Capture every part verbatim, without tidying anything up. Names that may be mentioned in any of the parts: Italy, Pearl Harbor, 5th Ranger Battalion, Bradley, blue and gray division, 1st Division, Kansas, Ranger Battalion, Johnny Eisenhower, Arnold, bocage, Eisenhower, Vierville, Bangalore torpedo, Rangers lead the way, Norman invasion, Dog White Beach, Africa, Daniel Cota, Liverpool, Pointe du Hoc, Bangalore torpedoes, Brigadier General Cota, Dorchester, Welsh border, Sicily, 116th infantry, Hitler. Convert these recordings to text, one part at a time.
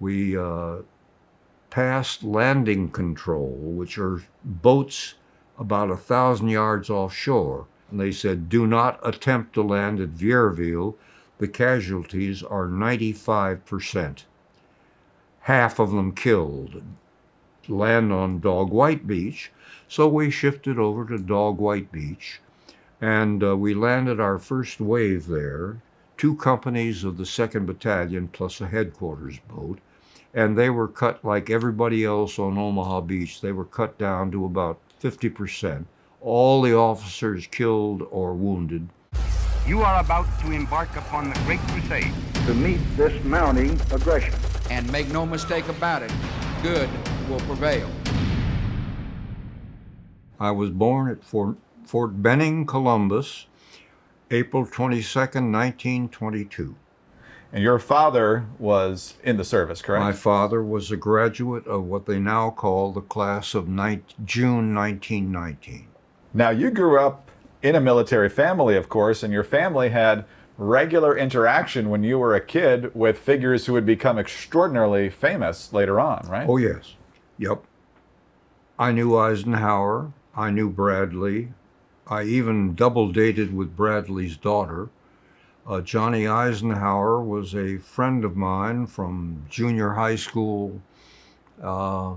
we uh, passed landing control, which are boats about a thousand yards offshore. And they said, do not attempt to land at Vierville. The casualties are ninety-five percent. Half of them killed. Land on Dog White Beach. So we shifted over to Dog White Beach, and uh, we landed our first wave there, two companies of the second Battalion plus a headquarters boat, and they were cut like everybody else on Omaha Beach. They were cut down to about fifty percent. All the officers killed or wounded. You are about to embark upon the Great Crusade to meet this mounting aggression. And make no mistake about it, good will prevail. I was born at Fort, Fort Benning, Columbus, April twenty-second, nineteen twenty-two. And your father was in the service, correct? My father was a graduate of what they now call the class of June nineteen nineteen. Now, you grew up in a military family, of course, and your family had regular interaction when you were a kid with figures who would become extraordinarily famous later on, right? Oh, yes. Yep. I knew Eisenhower. I knew Bradley. I even double dated with Bradley's daughter. Uh, Johnny Eisenhower was a friend of mine from junior high school. Uh,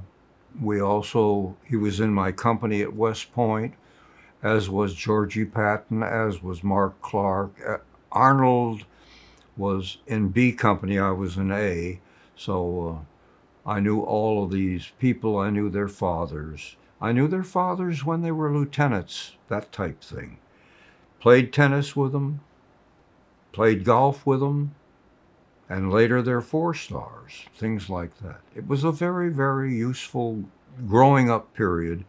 we also, he was in my company at West Point, as was Georgie Patton, as was Mark Clark. Uh, Arnold was in B Company, I was in A, so uh, I knew all of these people, I knew their fathers. I knew their fathers when they were lieutenants, that type thing. Played tennis with them, played golf with them, and later they're four stars, things like that. It was a very, very useful growing up period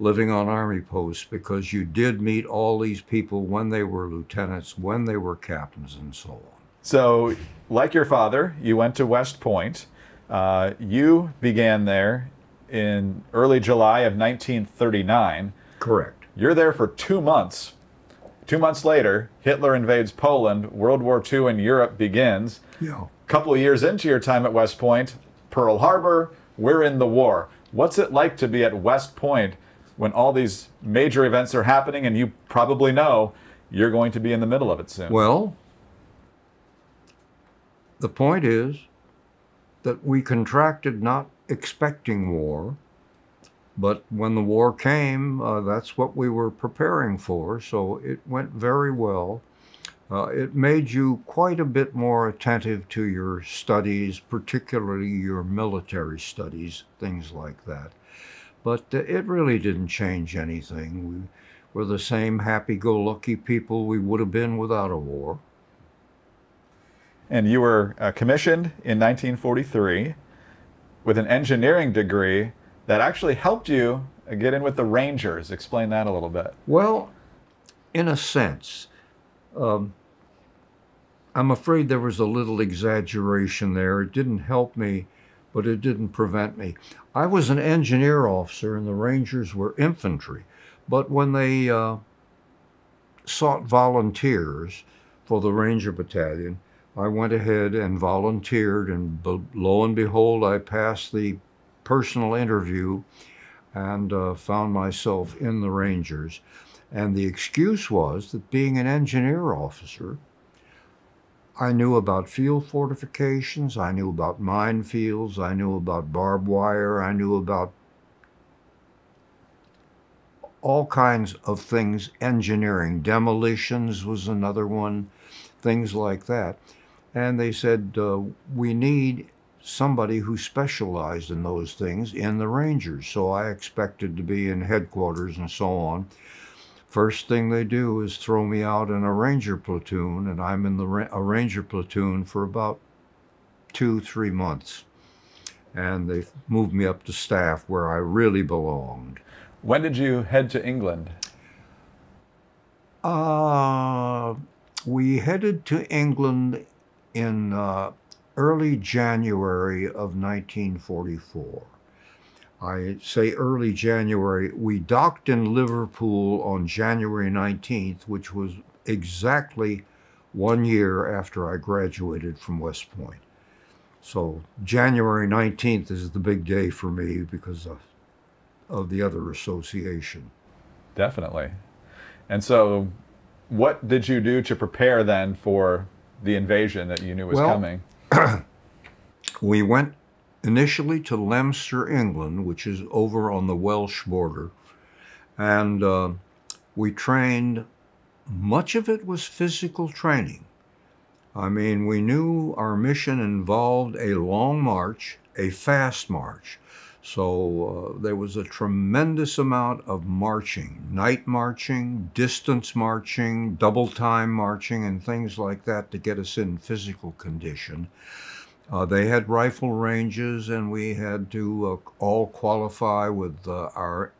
living on Army posts, because you did meet all these people when they were lieutenants, when they were captains, and so on. So, like your father, you went to West Point. Uh, you began there in early July of nineteen thirty-nine. Correct. You're there for two months. Two months later, Hitler invades Poland, World War Two in Europe begins. Yeah. A couple of years into your time at West Point, Pearl Harbor, we're in the war. What's it like to be at West Point when all these major events are happening and you probably know you're going to be in the middle of it soon? Well, the point is that we contracted not expecting war, but when the war came, uh, that's what we were preparing for, so it went very well. Uh, it made you quite a bit more attentive to your studies, particularly your military studies, things like that. But uh, it really didn't change anything. We were the same happy-go-lucky people we would have been without a war. And you were uh, commissioned in nineteen forty-three with an engineering degree that actually helped you get in with the Rangers. Explain that a little bit. Well, in a sense, um, I'm afraid there was a little exaggeration there. It didn't help me, but it didn't prevent me. I was an engineer officer, and the Rangers were infantry. But when they uh, sought volunteers for the Ranger Battalion, I went ahead and volunteered, and lo and behold, I passed the personal interview and uh, found myself in the Rangers. And the excuse was that being an engineer officer, I knew about field fortifications, I knew about minefields, I knew about barbed wire, I knew about all kinds of things, engineering. Demolitions was another one, things like that. And they said, uh, we need somebody who specialized in those things in the Rangers. So I expected to be in headquarters and so on. First thing they do is throw me out in a Ranger platoon, and I'm in the ra a Ranger platoon for about two, three months. And they moved me up to staff where I really belonged. When did you head to England? Uh, we headed to England in uh, early January of nineteen forty-four. I say early January. We docked in Liverpool on January nineteenth, which was exactly one year after I graduated from West Point. So January nineteenth is the big day for me because of, of the other association. Definitely. And so what did you do to prepare then for the invasion that you knew was well, coming? We went initially to Leominster, England, which is over on the Welsh border. And uh, we trained, much of it was physical training. I mean, we knew our mission involved a long march, a fast march. So uh, there was a tremendous amount of marching, night marching, distance marching, double time marching, and things like that to get us in physical condition. Uh, they had rifle ranges, and we had to uh, all qualify with uh, our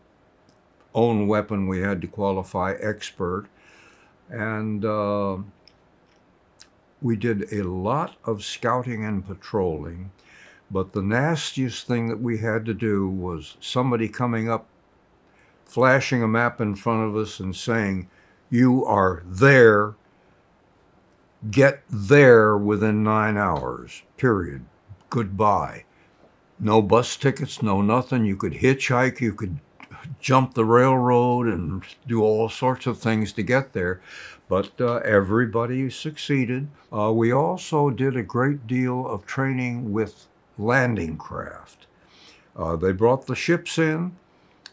own weapon. We had to qualify expert. And uh, we did a lot of scouting and patrolling, but the nastiest thing that we had to do was somebody coming up, flashing a map in front of us and saying, "You are there, get there within nine hours, period, goodbye." No bus tickets, no nothing. You could hitchhike, you could jump the railroad and do all sorts of things to get there. But uh, everybody succeeded. Uh, we also did a great deal of training with landing craft. Uh, they brought the ships in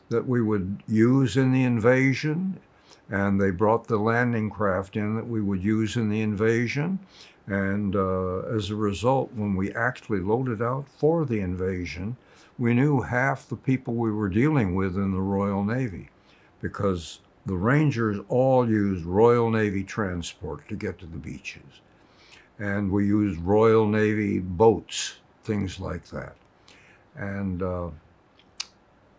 that we would use in the invasion, and they brought the landing craft in that we would use in the invasion. And uh, as a result, when we actually loaded out for the invasion, we knew half the people we were dealing with in the Royal Navy, because the Rangers all used Royal Navy transport to get to the beaches. And we used Royal Navy boats, things like that. And uh,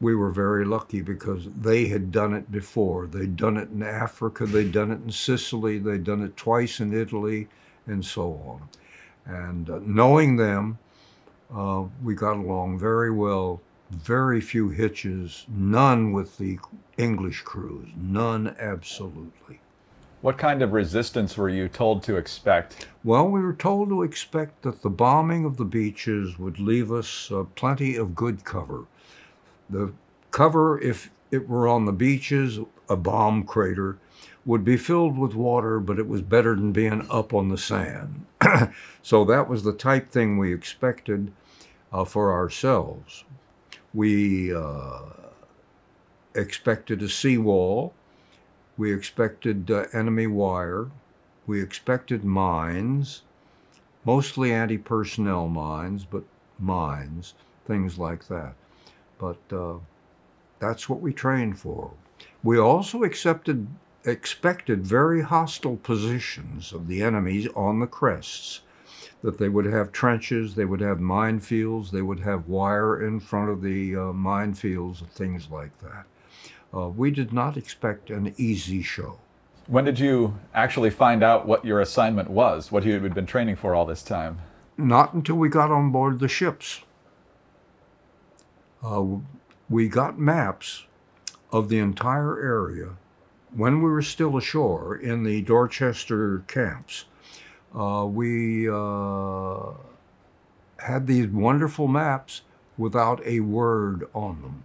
we were very lucky because they had done it before. They'd done it in Africa, they'd done it in Sicily, they'd done it twice in Italy, and so on. And uh, knowing them, uh, we got along very well. Very few hitches, none with the English crews, none absolutely. What kind of resistance were you told to expect? Well, we were told to expect that the bombing of the beaches would leave us uh, plenty of good cover. The cover, if it were on the beaches, a bomb crater, would be filled with water, but it was better than being up on the sand. So that was the type thing we expected uh, for ourselves. We uh, expected a seawall, we expected uh, enemy wire, we expected mines, mostly anti-personnel mines, but mines, things like that. But uh, that's what we trained for. We also accepted, expected very hostile positions of the enemies on the crests, that they would have trenches, they would have minefields, they would have wire in front of the uh, minefields and things like that. Uh, we did not expect an easy show. When did you actually find out what your assignment was, what you had been training for all this time? Not until we got on board the ships. Uh, we got maps of the entire area when we were still ashore in the Dorchester camps. Uh, we uh, had these wonderful maps without a word on them.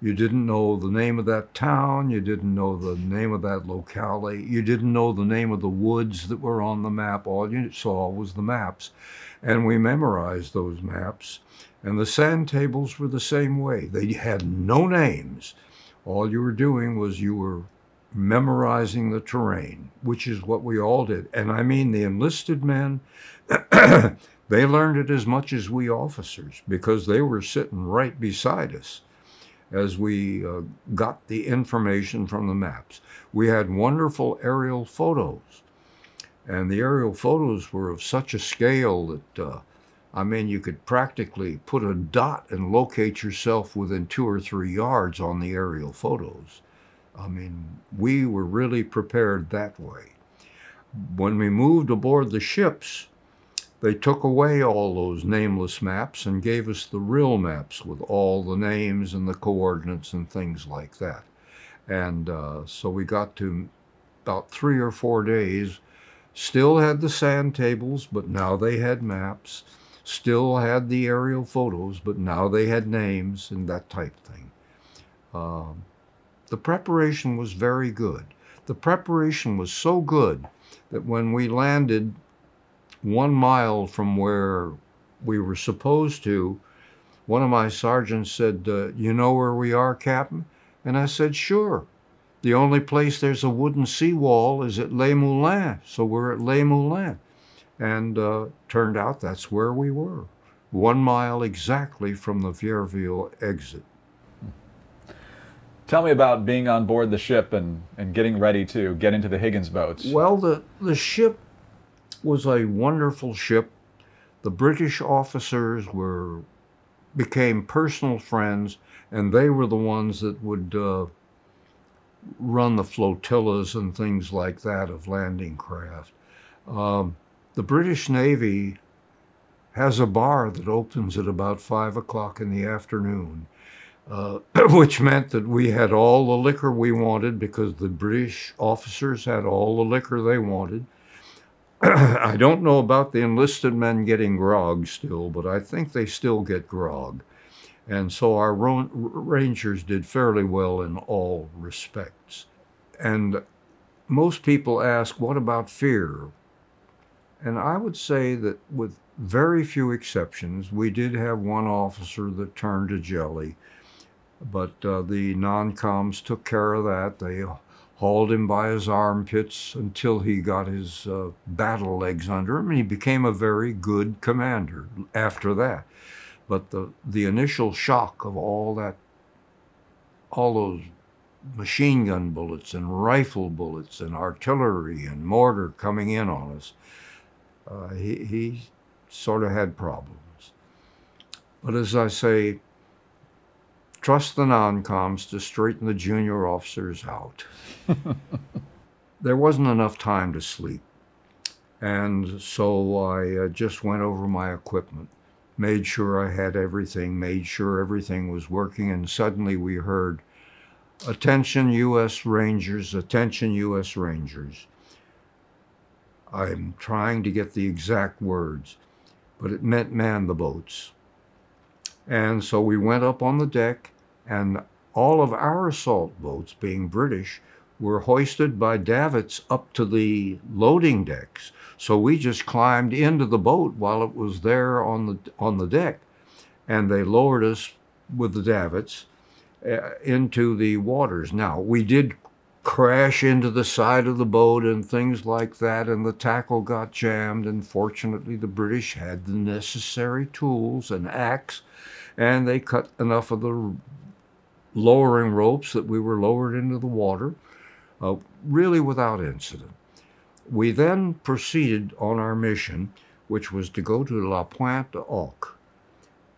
You didn't know the name of that town, you didn't know the name of that locale, you didn't know the name of the woods that were on the map. All you saw was the maps. And we memorized those maps. And the sand tables were the same way. They had no names. All you were doing was you were memorizing the terrain, which is what we all did. And I mean, the enlisted men, they learned it as much as we officers, because they were sitting right beside us as we uh, got the information from the maps. We had wonderful aerial photos, and the aerial photos were of such a scale that, uh, I mean, you could practically put a dot and locate yourself within two or three yards on the aerial photos. I mean, we were really prepared that way. When we moved aboard the ships, they took away all those nameless maps and gave us the real maps with all the names and the coordinates and things like that. And uh, so we got to about three or four days, still had the sand tables, but now they had maps. still had the aerial photos, but now they had names and that type thing. Um, the preparation was very good. The preparation was so good that when we landed one mile from where we were supposed to, one of my sergeants said, uh, you know where we are, Captain? And I said, sure. The only place there's a wooden seawall is at Les Moulins, so we're at Les Moulins. And uh, turned out that's where we were, one mile exactly from the Vierville exit. Tell me about being on board the ship and, and getting ready to get into the Higgins boats. Well, the, the ship was a wonderful ship. The British officers were became personal friends, and they were the ones that would uh, run the flotillas and things like that of landing craft. Um, the British Navy has a bar that opens at about five o'clock in the afternoon, uh, which meant that we had all the liquor we wanted because the British officers had all the liquor they wanted. I don't know about the enlisted men getting grog still, but I think they still get grog. And so our Rangers did fairly well in all respects. And most people ask, what about fear? And I would say that with very few exceptions, we did have one officer that turned to jelly, but uh, the non-coms took care of that. They hauled him by his armpits until he got his uh, battle legs under him, and he became a very good commander after that. But the, the initial shock of all that, all those machine gun bullets and rifle bullets and artillery and mortar coming in on us, uh, he, he sort of had problems. But as I say, trust the non-coms to straighten the junior officers out. There wasn't enough time to sleep. And so I uh, just went over my equipment, made sure I had everything, made sure everything was working, and suddenly we heard, attention U S Rangers, attention U S Rangers. I'm trying to get the exact words, but it meant man the boats. And so we went up on the deck, and all of our assault boats, being British, were hoisted by davits up to the loading decks. So we just climbed into the boat while it was there on the, on the deck. And they lowered us with the davits uh, into the waters. Now, we did crash into the side of the boat and things like that, and the tackle got jammed, and fortunately the British had the necessary tools and axe, and they cut enough of the lowering ropes that we were lowered into the water, uh, really without incident. We then proceeded on our mission, which was to go to La Pointe du Hoc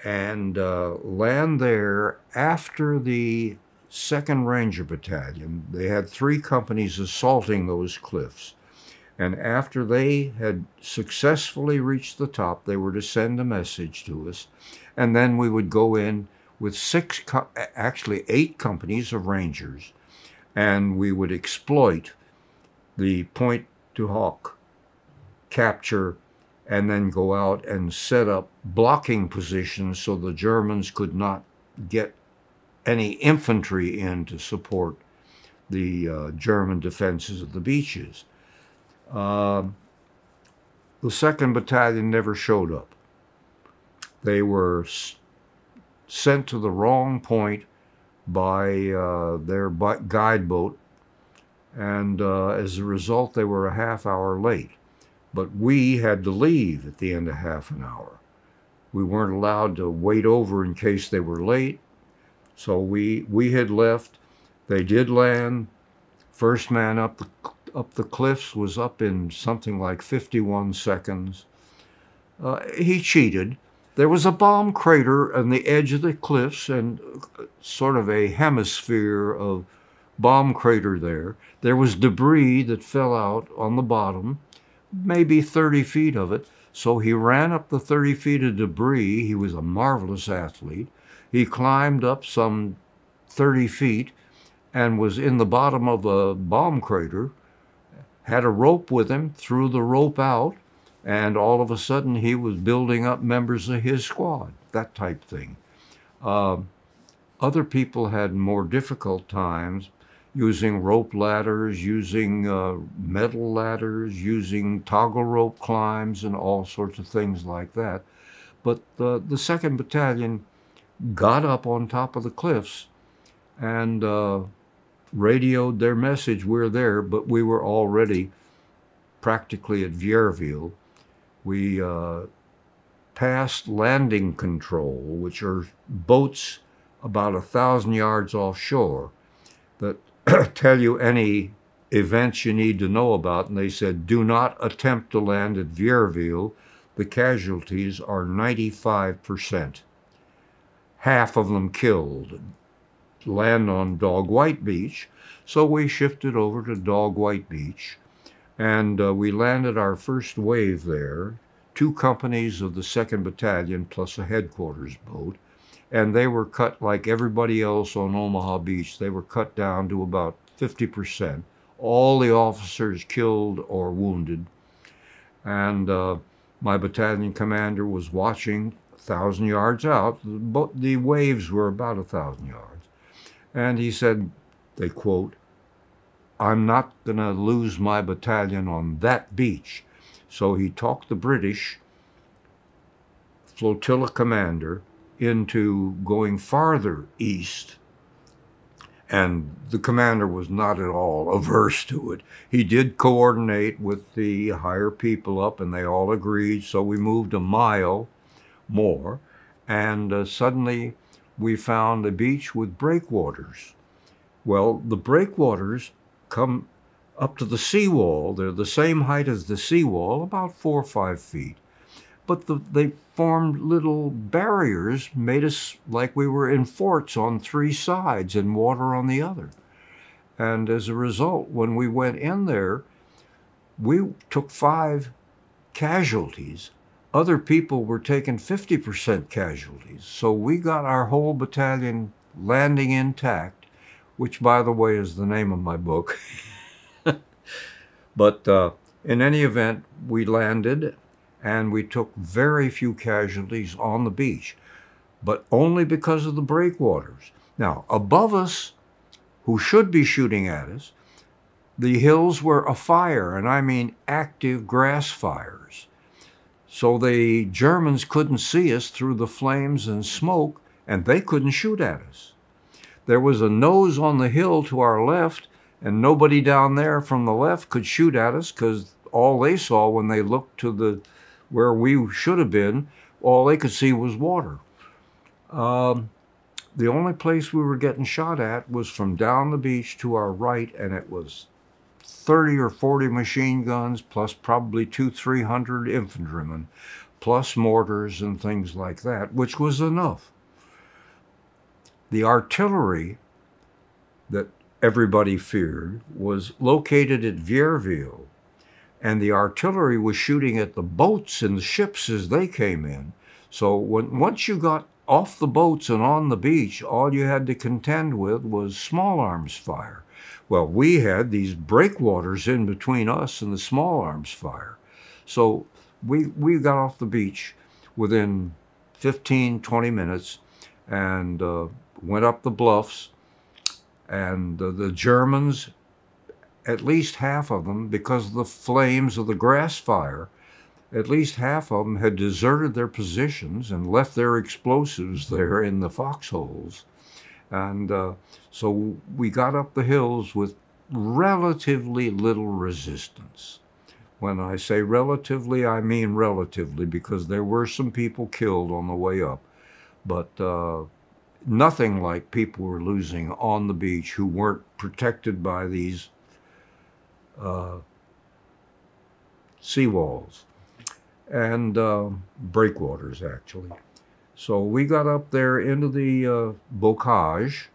and uh, land there after the second Ranger Battalion. They had three companies assaulting those cliffs. And after they had successfully reached the top, they were to send a message to us. And then we would go in with six, actually eight companies of Rangers, and we would exploit the Pointe du Hoc capture, and then go out and set up blocking positions so the Germans could not get any infantry in to support the uh, German defenses of the beaches. Uh, the second Battalion never showed up. They were sent to the wrong point by uh, their guide boat, and uh, as a result, they were a half hour late. But we had to leave at the end of half an hour. We weren't allowed to wait over in case they were late, so we, we had left. They did land. First man up the up the cliffs was up in something like fifty-one seconds. Uh, he cheated. There was a bomb crater on the edge of the cliffs and sort of a hemisphere of bomb crater there. There was debris that fell out on the bottom, maybe thirty feet of it. So he ran up the thirty feet of debris. He was a marvelous athlete. He climbed up some thirty feet and was in the bottom of a bomb crater, had a rope with him, threw the rope out, And all of a sudden, he was building up members of his squad, that type thing. Uh, other people had more difficult times using rope ladders, using uh, metal ladders, using toggle rope climbs, and all sorts of things like that. But uh, the second Battalion got up on top of the cliffs and uh, radioed their message, we're there, but we were already practically at Vierville. We uh, passed landing control, which are boats about a thousand yards offshore that tell you any events you need to know about. And they said, do not attempt to land at Vierville. The casualties are ninety-five percent. Half of them killed. Land on Dog White Beach. So we shifted over to Dog White Beach. And uh, we landed our first wave there, two companies of the second Battalion plus a headquarters boat, and they were cut like everybody else on Omaha Beach. They were cut down to about fifty percent. All the officers killed or wounded. And uh, my battalion commander was watching a thousand yards out. But the waves were about a thousand yards. And he said, they quote, I'm not going to lose my battalion on that beach. So he talked the British flotilla commander into going farther east. And the commander was not at all averse to it. He did coordinate with the higher people up, and they all agreed. So we moved a mile more, and uh, suddenly we found a beach with breakwaters. Well, the breakwaters come up to the seawall. They're the same height as the seawall, about four or five feet. But the, they formed little barriers, made us like we were in forts on three sides and water on the other. And as a result, when we went in there, we took five casualties. Other people were taking fifty percent casualties. So we got our whole battalion landing intact, which, by the way, is the name of my book. But uh, in any event, we landed, and we took very few casualties on the beach, but only because of the breakwaters. Now, above us, who should be shooting at us, the hills were afire, and I mean active grass fires. So the Germans couldn't see us through the flames and smoke, and they couldn't shoot at us. There was a nose on the hill to our left, and nobody down there from the left could shoot at us, because all they saw when they looked to the where we should have been, all they could see was water. Um, the only place we were getting shot at was from down the beach to our right, and it was thirty or forty machine guns, plus probably two, three hundred infantrymen, plus mortars and things like that, which was enough. The artillery that everybody feared was located at Vierville, and the artillery was shooting at the boats and the ships as they came in. So when, once you got off the boats and on the beach, all you had to contend with was small arms fire. Well, we had these breakwaters in between us and the small arms fire. So we, we got off the beach within fifteen, twenty minutes, and uh, went up the bluffs, and uh, the Germans, at least half of them, because of the flames of the grass fire, at least half of them had deserted their positions and left their explosives there in the foxholes. And uh, so we got up the hills with relatively little resistance. When I say relatively, I mean relatively, because there were some people killed on the way up. But uh, nothing like people were losing on the beach who weren't protected by these uh, seawalls and uh, breakwaters, actually. So we got up there into the uh, bocage,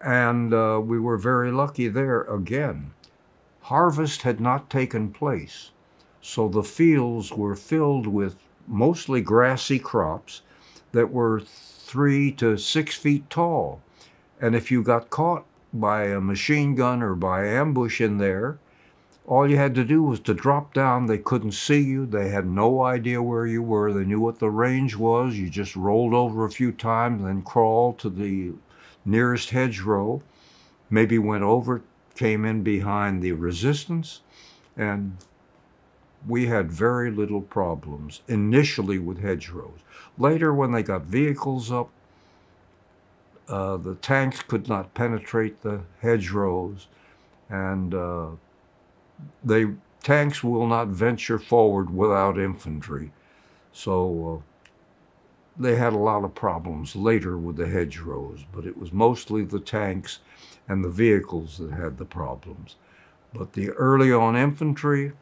and uh, we were very lucky there again. Harvest had not taken place, so the fields were filled with mostly grassy crops that were three to six feet tall. And if you got caught by a machine gun or by ambush in there, All you had to do was to drop down. They couldn't see you. They had no idea where you were. They knew what the range was. You just rolled over a few times, then crawled to the nearest hedgerow, maybe went over, came in behind the resistance, and we had very little problems initially with hedgerows. Later, when they got vehicles up, uh, the tanks could not penetrate the hedgerows, and uh, They tanks will not venture forward without infantry, so uh, they had a lot of problems later with the hedgerows, but it was mostly the tanks and the vehicles that had the problems. But the early on infantry,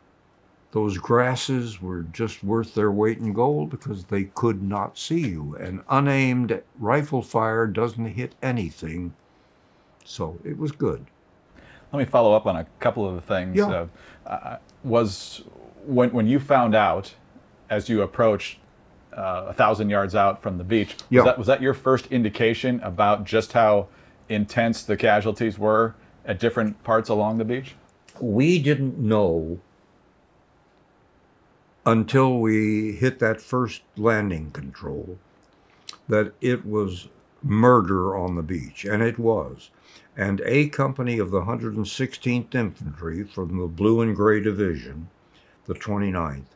those grasses were just worth their weight in gold because they could not see you, and unaimed rifle fire doesn't hit anything, so it was good. Let me follow up on a couple of the things. Yeah. Uh, was when, when you found out, as you approached uh, a thousand yards out from the beach, was, yeah. that, was that your first indication about just how intense the casualties were at different parts along the beach? We didn't know until we hit that first landing control that it was murder on the beach, and it was. And A Company of the one hundred sixteenth Infantry from the Blue and Gray Division, the twenty-ninth,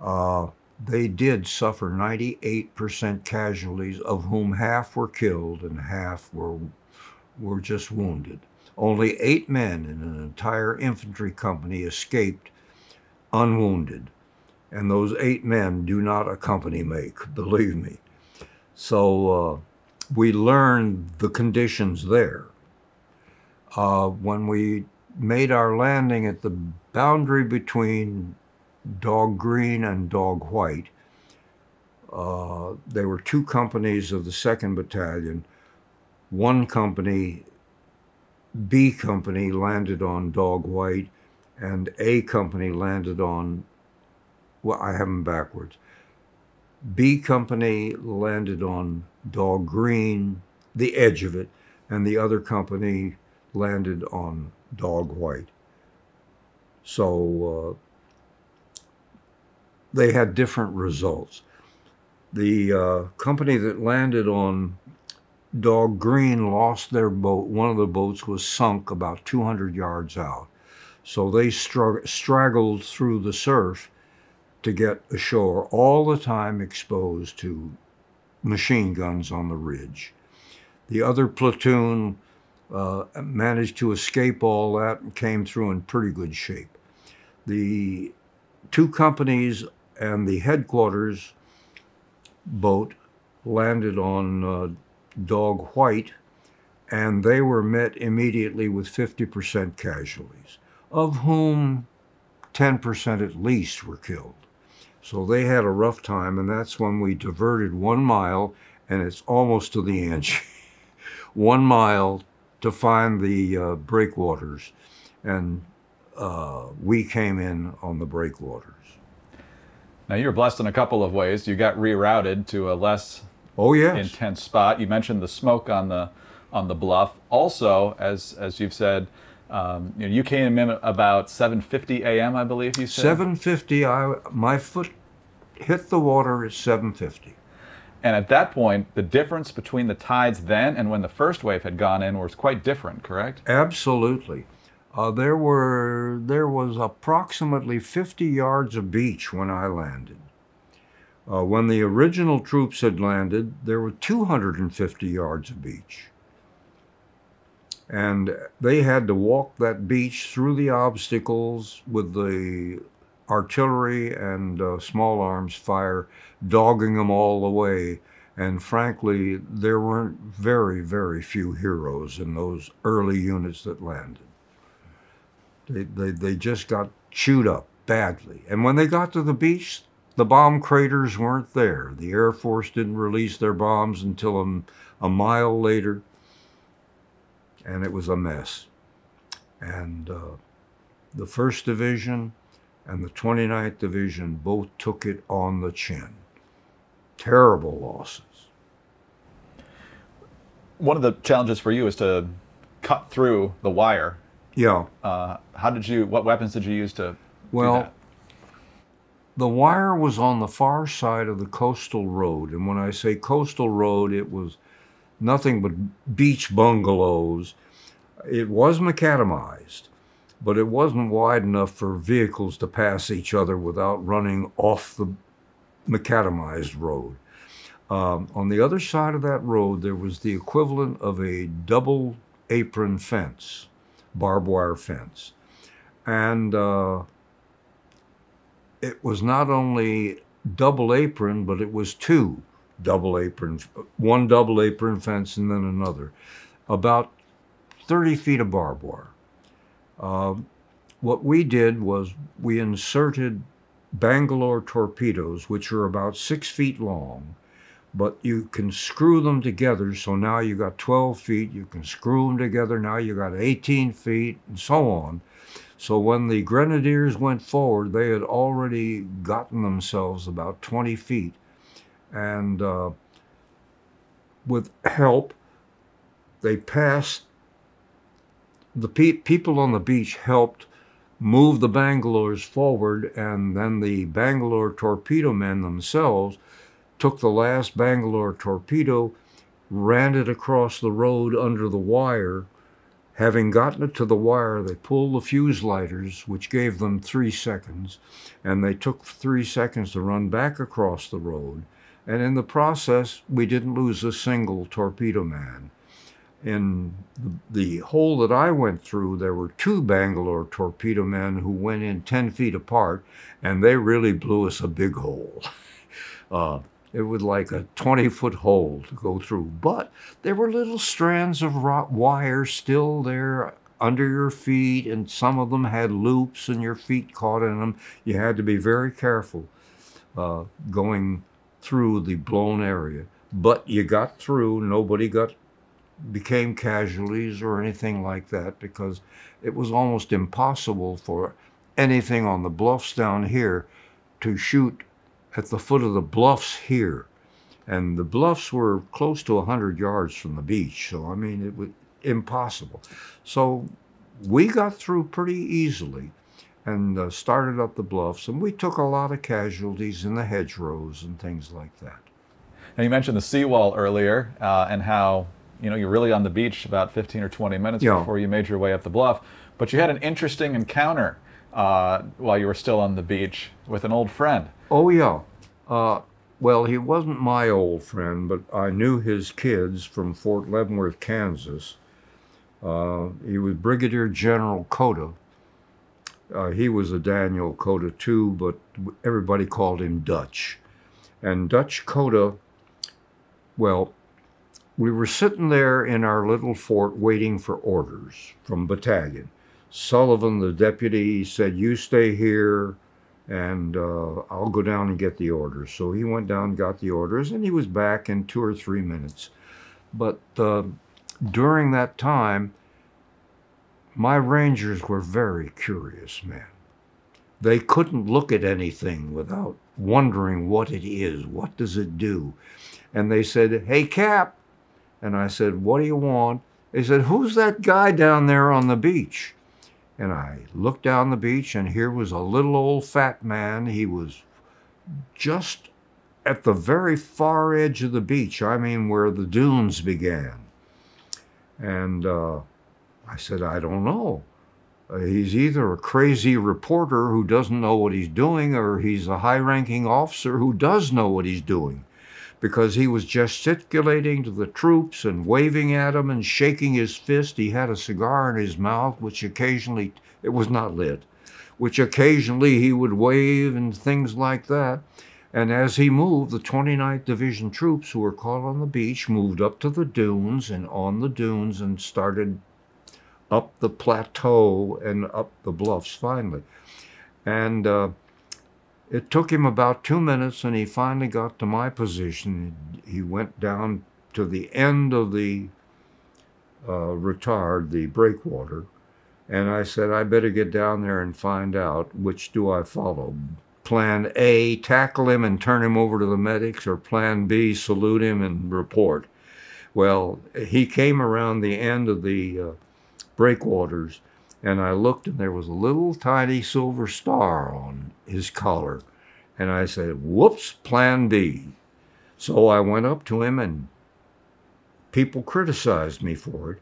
uh, they did suffer ninety-eight percent casualties, of whom half were killed and half were, were just wounded. Only eight men in an entire infantry company escaped unwounded. And those eight men do not a company make, believe me. So uh, we learned the conditions there. Uh, when we made our landing at the boundary between Dog Green and Dog White, uh, there were two companies of the second Battalion. One company, B Company, landed on Dog White, and A Company landed on, well, I have them backwards. B Company landed on Dog Green, the edge of it, and the other company landed on Dog White. So uh, they had different results. The uh, company that landed on Dog Green lost their boat. One of the boats was sunk about two hundred yards out. So they strugg straggled through the surf to get ashore, all the time exposed to machine guns on the ridge. The other platoon Uh, managed to escape all that and came through in pretty good shape. The two companies and the headquarters boat landed on uh, Dog White, and they were met immediately with fifty percent casualties, of whom ten percent at least were killed. So they had a rough time, and that's when we diverted one mile, and it's almost to the inch. One mile to find the uh, breakwaters, and uh, we came in on the breakwaters. Now, you were blessed in a couple of ways. You got rerouted to a less oh, yes. intense spot. You mentioned the smoke on the on the bluff. Also, as as you've said, um, you know, you came in about seven fifty a m I believe you said. seven fifty. I my foot hit the water at seven fifty. And at that point, the difference between the tides then and when the first wave had gone in was quite different, correct? Absolutely. Uh, there were there was approximately fifty yards of beach when I landed. Uh, when the original troops had landed, there were two hundred fifty yards of beach. And they had to walk that beach through the obstacles with the artillery and uh, small arms fire, dogging them all the way. And frankly, there weren't very, very few heroes in those early units that landed. They, they, they just got chewed up badly. And when they got to the beach, the bomb craters weren't there. The Air Force didn't release their bombs until a, a mile later, and it was a mess. And uh, the first Division and the twenty-ninth Division both took it on the chin. Terrible losses. One of the challenges for you is to cut through the wire Yeah. Uh, how did you, what weapons did you use to well, do that? The wire was on the far side of the coastal road. And when I say coastal road, it was nothing but beach bungalows. It was macadamized, but it wasn't wide enough for vehicles to pass each other without running off the macadamized road. Um, on the other side of that road, there was the equivalent of a double apron fence, barbed wire fence. And uh, it was not only double apron, but it was two double aprons, one double apron fence and then another, about thirty feet of barbed wire. Uh, what we did was we inserted Bangalore torpedoes, which are about six feet long, but you can screw them together. So now you got twelve feet, you can screw them together. Now you got eighteen feet and so on. So when the Grenadiers went forward, they had already gotten themselves about twenty feet. And uh, with help, they passed. The pe people on the beach helped move the Bangalores forward, and then the Bangalore torpedo men themselves took the last Bangalore torpedo, ran it across the road under the wire. Having gotten it to the wire, they pulled the fuse lighters, which gave them three seconds, and they took three seconds to run back across the road. And in the process, we didn't lose a single torpedo man. In the hole that I went through, there were two Bangalore torpedo men who went in ten feet apart, and they really blew us a big hole. Uh, it was like a twenty foot hole to go through, but there were little strands of rot wire still there under your feet, and some of them had loops and your feet caught in them. You had to be very careful uh, going through the blown area, but you got through. Nobody got became casualties or anything like that, because it was almost impossible for anything on the bluffs down here to shoot at the foot of the bluffs here. And the bluffs were close to a hundred yards from the beach, so I mean, it was impossible. So we got through pretty easily and uh, started up the bluffs, and we took a lot of casualties in the hedgerows and things like that. And you mentioned the seawall earlier uh, and how you know, you're really on the beach about fifteen or twenty minutes yeah. before you made your way up the bluff. But you had an interesting encounter uh, while you were still on the beach with an old friend. Oh, yeah. Uh, well, he wasn't my old friend, but I knew his kids from Fort Leavenworth, Kansas. Uh, he was Brigadier General Cota. Uh, he was a Daniel Cota, too, but everybody called him Dutch. And Dutch Cota, well, we were sitting there in our little fort waiting for orders from battalion. Sullivan, the deputy, said, you stay here and uh, I'll go down and get the orders. So he went down and got the orders, and he was back in two or three minutes. But uh, during that time, my Rangers were very curious men. They couldn't look at anything without wondering what it is, what does it do? And they said, hey, Cap. And I said, what do you want? They said, who's that guy down there on the beach? And I looked down the beach, and here was a little old fat man. He was just at the very far edge of the beach, I mean, where the dunes began. And uh, I said, I don't know. He's either a crazy reporter who doesn't know what he's doing, or he's a high-ranking officer who does know what he's doing, because he was gesticulating to the troops and waving at them and shaking his fist. He had a cigar in his mouth, which occasionally, it was not lit, which occasionally he would wave and things like that. And as he moved, the twenty-ninth Division troops who were caught on the beach moved up to the dunes and on the dunes and started up the plateau and up the bluffs finally. And uh, it took him about two minutes, and he finally got to my position. He went down to the end of the uh, retard, the breakwater, and I said, I better get down there and find out, which do I follow? Plan A, tackle him and turn him over to the medics, or plan B, salute him and report? Well, he came around the end of the uh, breakwaters, And I looked, and there was a little tiny silver star on his collar. And I said, whoops, plan B. So I went up to him, and people criticized me for it.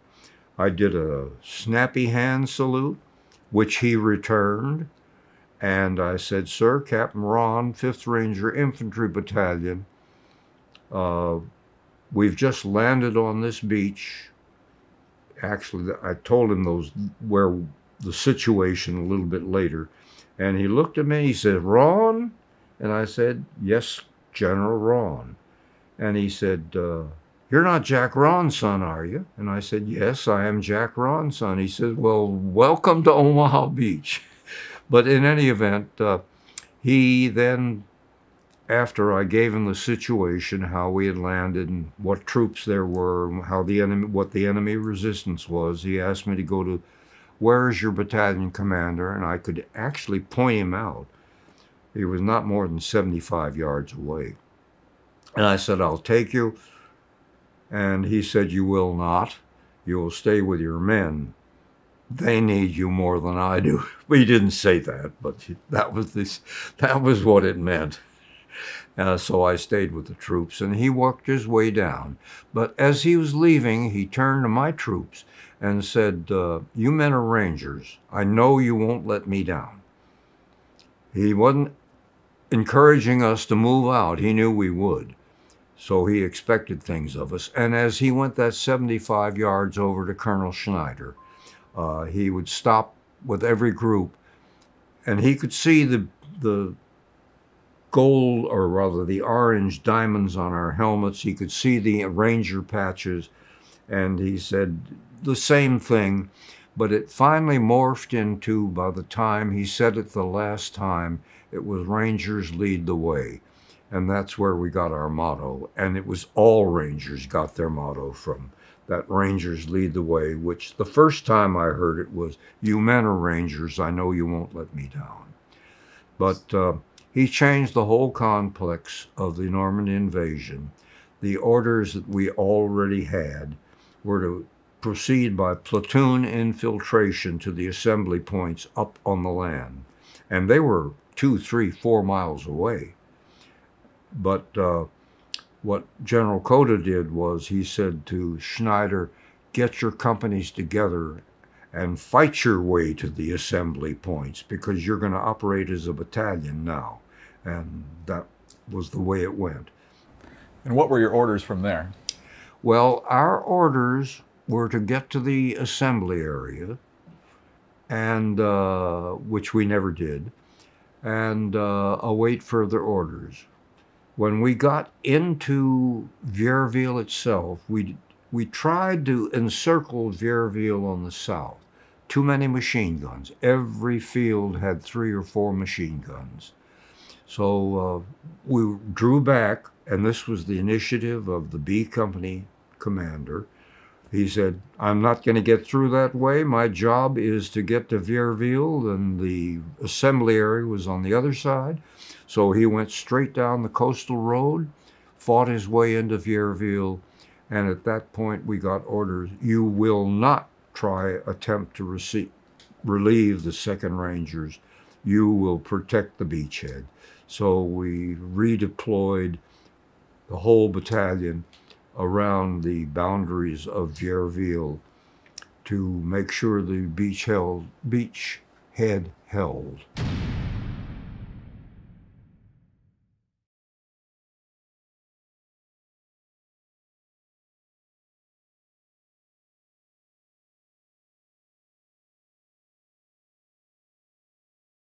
I did a snappy hand salute, which he returned. And I said, sir, Captain Ron, fifth Ranger Infantry Battalion, uh, we've just landed on this beach. Actually, I told him those where the situation a little bit later. And he looked at me, he said, Ron? And I said, yes, General Ron. And he said, uh, you're not Jack Ronson, are you? And I said, yes, I am Jack Ronson. He said, well, welcome to Omaha Beach. But in any event, uh, he then, after I gave him the situation, how we had landed and what troops there were, how the enemy, what the enemy resistance was, he asked me to go to, where is your battalion commander? And I could actually point him out. He was not more than seventy-five yards away. And I said, I'll take you. And he said, you will not. You will stay with your men. They need you more than I do. Well, he didn't say that, but that was this, that was what it meant. Uh, so I stayed with the troops, and he worked his way down. But as he was leaving, he turned to my troops and said, uh, you men are Rangers. I know you won't let me down. He wasn't encouraging us to move out. He knew we would. So he expected things of us. And as he went that seventy-five yards over to Colonel Schneider, Uh, he would stop with every group, and he could see the, the gold, or rather the orange diamonds on our helmets. He could see the Ranger patches, and he said the same thing, but it finally morphed into, by the time he said it the last time, it was Rangers lead the way. And that's where we got our motto, and it was all Rangers got their motto from. That Rangers lead the way, which the first time I heard it was, you men are Rangers, I know you won't let me down. But uh, he changed the whole complex of the Norman invasion. The orders that we already had were to proceed by platoon infiltration to the assembly points up on the land. And they were two, three, four miles away. But uh, what General Cota did was he said to Schneider, get your companies together and fight your way to the assembly points, because you're going to operate as a battalion now. And that was the way it went. And what were your orders from there? Well, our orders were to get to the assembly area, and uh, which we never did, and uh, await further orders. When we got into Vierville itself, we, we tried to encircle Vierville on the south. Too many machine guns. Every field had three or four machine guns. So uh, we drew back, and this was the initiative of the B Company commander. He said, I'm not going to get through that way. My job is to get to Vierville, and the assembly area was on the other side. So he went straight down the coastal road, fought his way into Vierville, and at that point we got orders, you will not try attempt to receive, relieve the second Rangers. You will protect the beachhead. So we redeployed the whole battalion around the boundaries of Vierville to make sure the beach held, beachhead held.